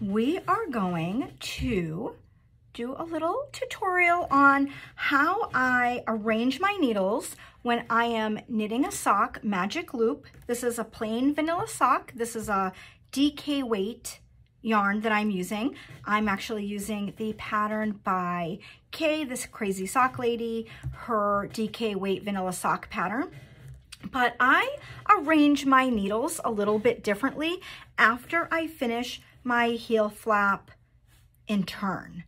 we are going to do a little tutorial on how I arrange my needles when I am knitting a sock magic loop. This is a plain vanilla sock. This is a DK weight yarn that I'm using. I'm actually using the pattern by K, this Crazy Sock Lady, her DK weight vanilla sock pattern. But I arrange my needles a little bit differently after I finish my heel flap in turn.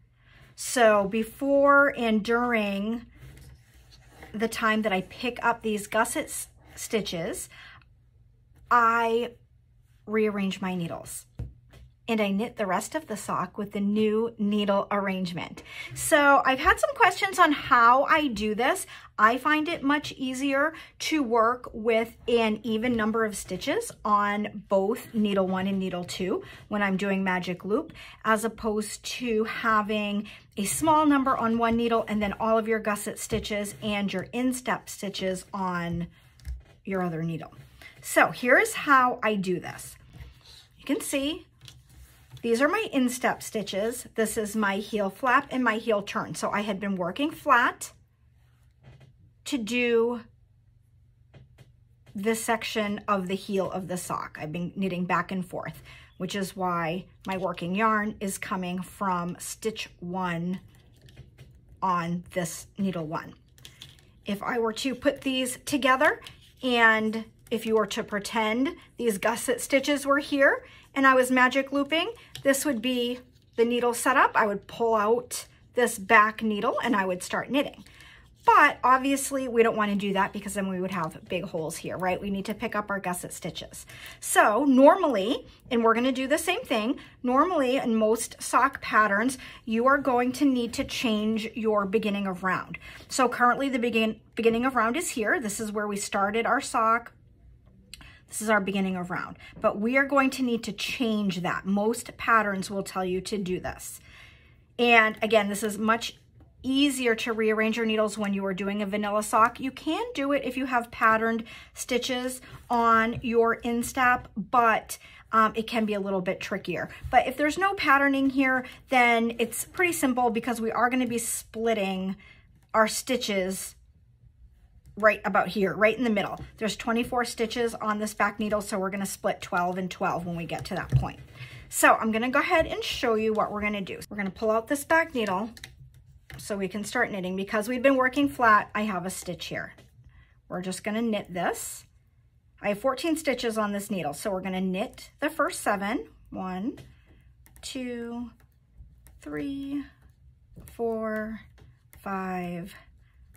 So before and during the time that I pick up these gusset stitches, I rearrange my needles and I knit the rest of the sock with the new needle arrangement. So I've had some questions on how I do this. I find it much easier to work with an even number of stitches on both needle one and needle two when I'm doing magic loop, as opposed to having a small number on one needle and then all of your gusset stitches and your instep stitches on your other needle. So here's how I do this. You can see these are my instep stitches. This is my heel flap and my heel turn. So I had been working flat to do this section of the heel of the sock. I've been knitting back and forth, which is why my working yarn is coming from stitch one on this needle one. If I were to put these together, and if you were to pretend these gusset stitches were here and I was magic looping, this would be the needle setup. I would pull out this back needle and I would start knitting. But obviously we don't want to do that because then we would have big holes here, right? We need to pick up our gusset stitches. So normally, and we're going to do the same thing, normally in most sock patterns, you are going to need to change your beginning of round. So currently the beginning of round is here. This is where we started our sock. This is our beginning of round, but we are going to need to change that. Most patterns will tell you to do this. And again, this is much easier to rearrange your needles when you are doing a vanilla sock. You can do it if you have patterned stitches on your instep, but it can be a little bit trickier. But if there's no patterning here, then it's pretty simple because we are going to be splitting our stitches right about here, right in the middle. There's 24 stitches on this back needle, so we're going to split 12 and 12 when we get to that point. So I'm going to go ahead and show you what we're going to do. We're going to pull out this back needle so we can start knitting. Because we've been working flat, I have a stitch here. We're just going to knit this. I have 14 stitches on this needle, so we're going to knit the first 7. 1, 2, 3, 4, 5,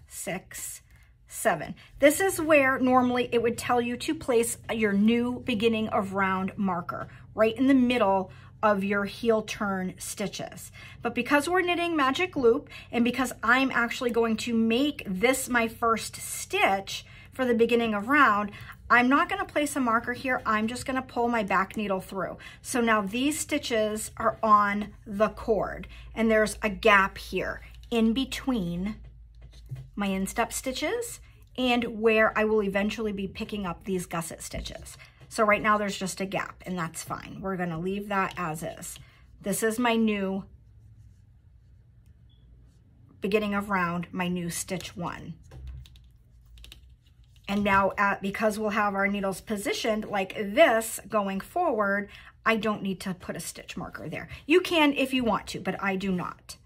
6, 7. This is where normally it would tell you to place your new beginning of round marker, right in the middle of your heel turn stitches. But because we're knitting magic loop, and because I'm actually going to make this my first stitch for the beginning of round, I'm not going to place a marker here. I'm just going to pull my back needle through. So now these stitches are on the cord, and there's a gap here in between my instep stitches and where I will eventually be picking up these gusset stitches. So right now there's just a gap, and that's fine. We're going to leave that as is. This is my new beginning of round, my new stitch one. And now because we'll have our needles positioned like this going forward, I don't need to put a stitch marker there. You can if you want to, but I do not.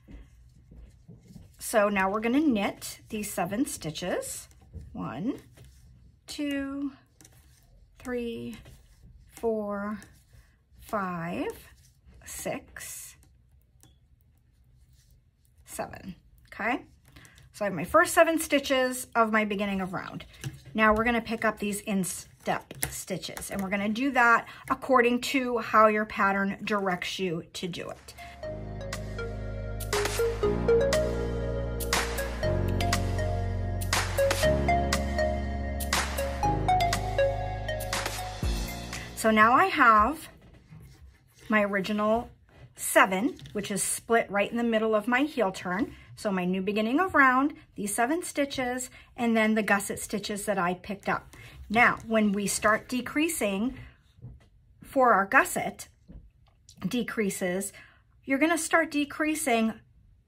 So now we're going to knit these 7 stitches. 1, 2, 3, 4, 5, 6, 7. Okay. So I have my first 7 stitches of my beginning of round. Now we're going to pick up these instep stitches, and we're going to do that according to how your pattern directs you to do it. So now I have my original 7, which is split right in the middle of my heel turn. So my new beginning of round, these 7 stitches, and then the gusset stitches that I picked up. Now, when we start decreasing for our gusset, decreases, you're gonna start decreasing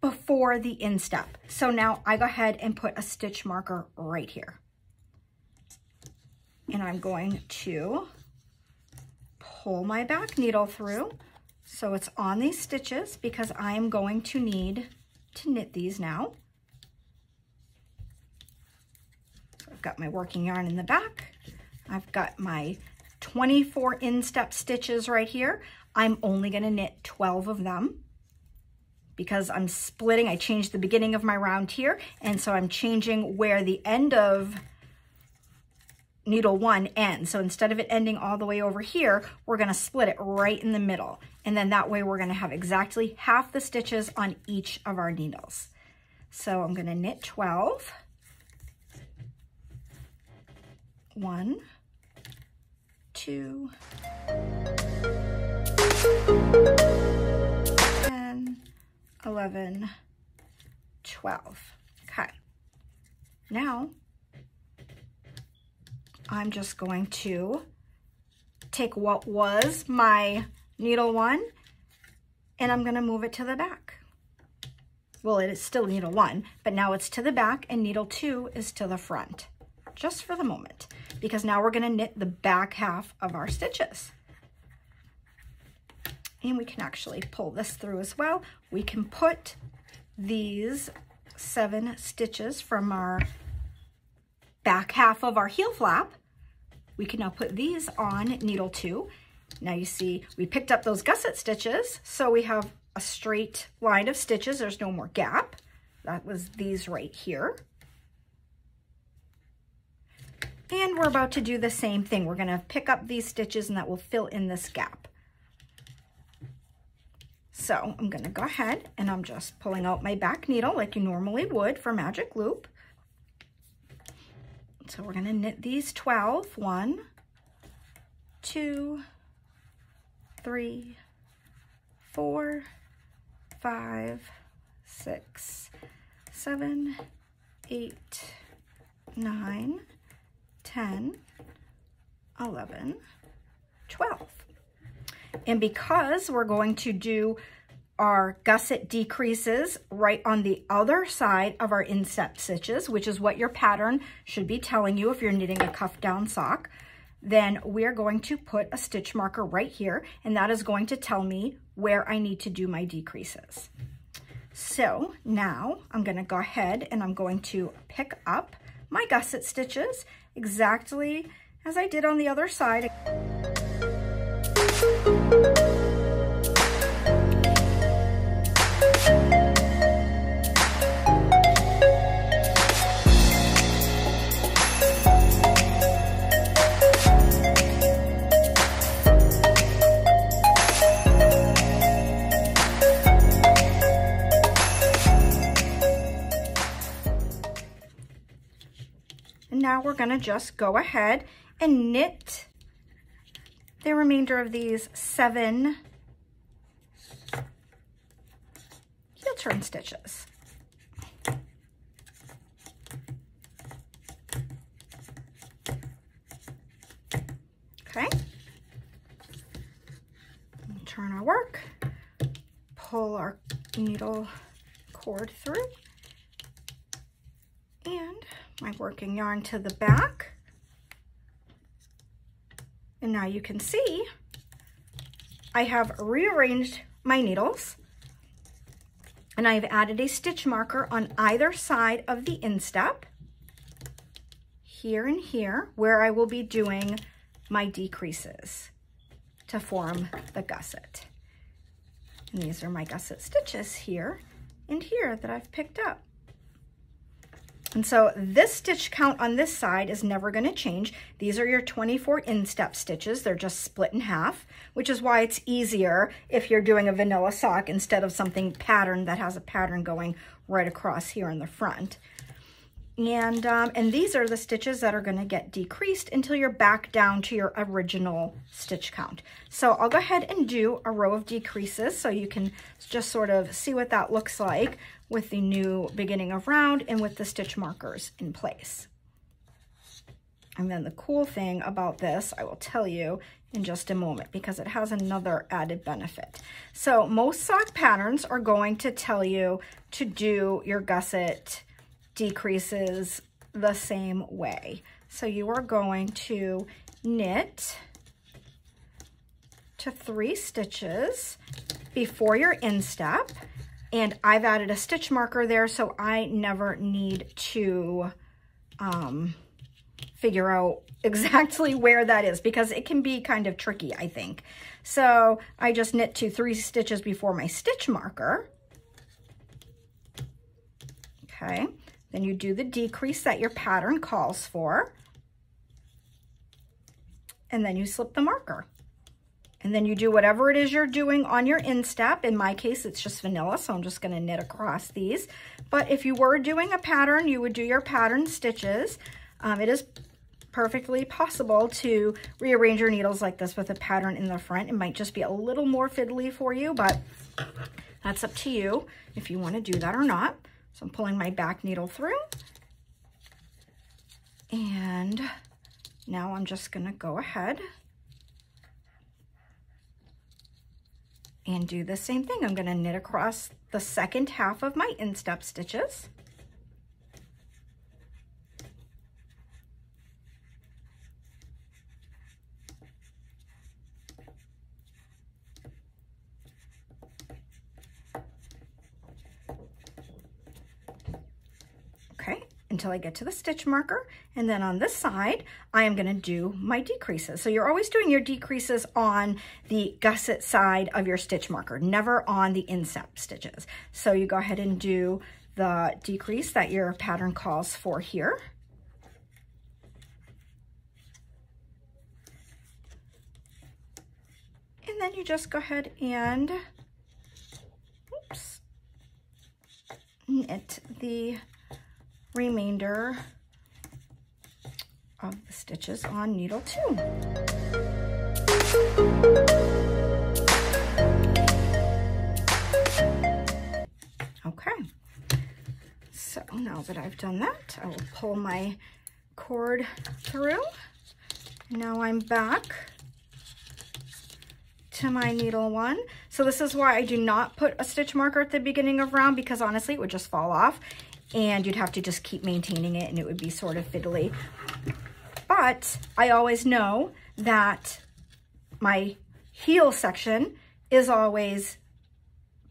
before the instep. So now I go ahead and put a stitch marker right here. And I'm going to pull my back needle through so it's on these stitches, because I am going to need to knit these now. So I've got my working yarn in the back. I've got my 24 instep stitches right here. I'm only gonna knit 12 of them, because I'm splitting, I changed the beginning of my round here, and so I'm changing where the end of needle one ends. So instead of it ending all the way over here, we're gonna split it right in the middle. And then that way we're gonna have exactly half the stitches on each of our needles. So I'm gonna knit 12. 1, 2, and 11, 12. Okay, now I'm just going to take what was my needle one and I'm gonna move it to the back. Well, it is still needle one, but now it's to the back and needle two is to the front, just for the moment, because now we're gonna knit the back half of our stitches. And we can actually pull this through as well. We can put these 7 stitches from our back half of our heel flap. We can now put these on needle 2. Now you see we picked up those gusset stitches, so we have a straight line of stitches. There's no more gap. That was these right here. And we're about to do the same thing. We're gonna pick up these stitches and that will fill in this gap. So I'm gonna go ahead and I'm just pulling out my back needle like you normally would for magic loop. So we're gonna knit these 12, 1, 2, 3, 4, 5, 6, 7, 8, 9, 10, 11, 12. And because we're going to do our gusset decreases right on the other side of our instep stitches, which is what your pattern should be telling you if you're knitting a cuff down sock, then we're going to put a stitch marker right here, and that is going to tell me where I need to do my decreases. So now I'm gonna go ahead and I'm going to pick up my gusset stitches exactly as I did on the other side. And now we're gonna just go ahead and knit the remainder of these 7 heel turn stitches. Okay, we'll turn our work, pull our needle cord through, and my working yarn to the back. And now you can see I have rearranged my needles and I've added a stitch marker on either side of the instep, here and here, where I will be doing my decreases to form the gusset. And these are my gusset stitches here and here that I've picked up. And so this stitch count on this side is never going to change. These are your 24 instep stitches. They're just split in half, which is why it's easier if you're doing a vanilla sock instead of something patterned that has a pattern going right across here in the front. And these are the stitches that are going to get decreased until you're back down to your original stitch count. So I'll go ahead and do a row of decreases so you can just sort of see what that looks like with the new beginning of round and with the stitch markers in place. And then the cool thing about this, I will tell you, in just a moment because it has another added benefit. So most sock patterns are going to tell you to do your gusset decreases the same way. So you are going to knit to 3 stitches before your instep. And I've added a stitch marker there, so I never need to figure out exactly where that is because it can be kind of tricky, I think. So I just knit to 3 stitches before my stitch marker. Okay, then you do the decrease that your pattern calls for. And then you slip the marker. And then you do whatever it is you're doing on your instep. In my case, it's just vanilla, so I'm just gonna knit across these. But if you were doing a pattern, you would do your pattern stitches. It is perfectly possible to rearrange your needles like this with a pattern in the front. It might just be a little more fiddly for you, but that's up to you if you wanna do that or not. So I'm pulling my back needle through. And now I'm just gonna go ahead and do the same thing. I'm gonna knit across the second half of my instep stitches. Okay, until I get to the stitch marker. And then on this side, I am gonna do my decreases. So you're always doing your decreases on the gusset side of your stitch marker, never on the instep stitches. So you go ahead and do the decrease that your pattern calls for here. And then you just go ahead and, oops, knit the remainder of the stitches on needle 2. Okay, so now that I've done that, I will pull my cord through. Now I'm back to my needle 1. So this is why I do not put a stitch marker at the beginning of round, because honestly it would just fall off and you'd have to just keep maintaining it and it would be sort of fiddly. But I always know that my heel section is always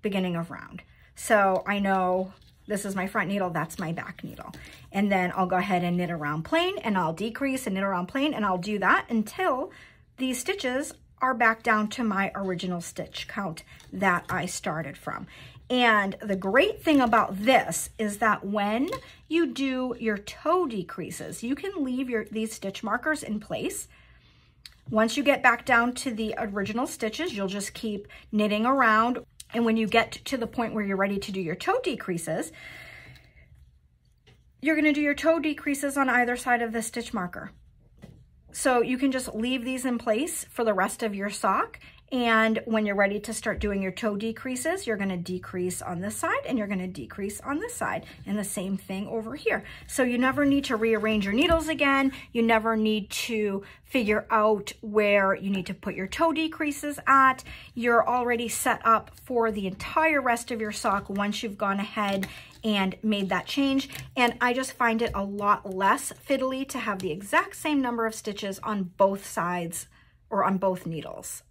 beginning of round. So I know this is my front needle, that's my back needle. And then I'll go ahead and knit around plain and I'll decrease and knit around plain, and I'll do that until these stitches are back down to my original stitch count that I started from. And the great thing about this is that when you do your toe decreases, you can leave these stitch markers in place. Once you get back down to the original stitches, you'll just keep knitting around. And when you get to the point where you're ready to do your toe decreases, you're gonna do your toe decreases on either side of the stitch marker. So you can just leave these in place for the rest of your sock. And when you're ready to start doing your toe decreases, you're gonna decrease on this side and you're gonna decrease on this side, and the same thing over here. So you never need to rearrange your needles again. You never need to figure out where you need to put your toe decreases at. You're already set up for the entire rest of your sock once you've gone ahead and made that change. And I just find it a lot less fiddly to have the exact same number of stitches on both sides or on both needles.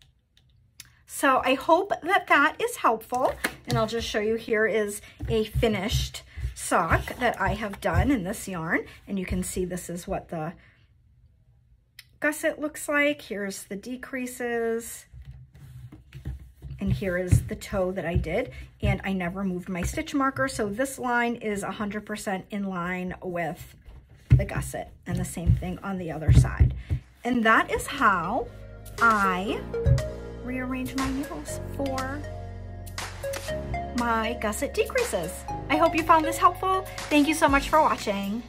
So I hope that that is helpful. And I'll just show you, here is a finished sock that I have done in this yarn. And you can see this is what the gusset looks like. Here's the decreases. And here is the toe that I did. And I never moved my stitch marker. So this line is 100% in line with the gusset, and the same thing on the other side. And that is how I rearrange my needles for my gusset decreases. I hope you found this helpful. Thank you so much for watching.